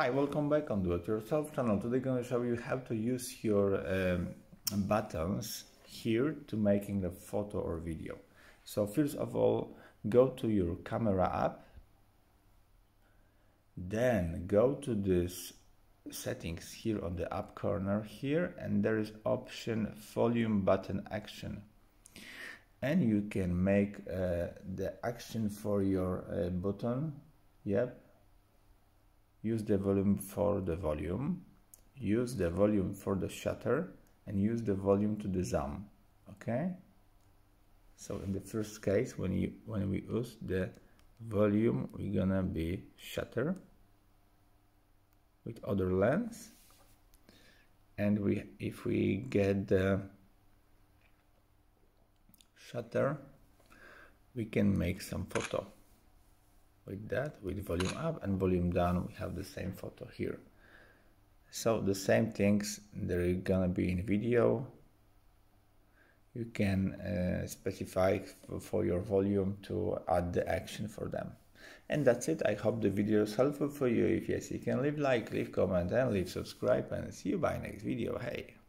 Hi, welcome back on Do It Yourself channel. Today I'm going to show you how to use your buttons here to making the photo or video. So first of all, go to your camera app, then go to this settings here on the up corner here, and there is option volume button action, and you can make the action for your button. Yep. Use the volume for the volume, use the volume for the shutter, and use the volume to the zoom. Okay, so in the first case, when we use the volume, we're gonna be shutter with other lens, and if we get the shutter, we can make some photo. With that, with volume up and volume down, we have the same photo here. So the same things they're gonna be in video. You can specify for your volume to add the action for them. And that's it. I hope the video is helpful for you. If yes, you can leave like, leave comment, and leave subscribe, and see you by next video. Hey.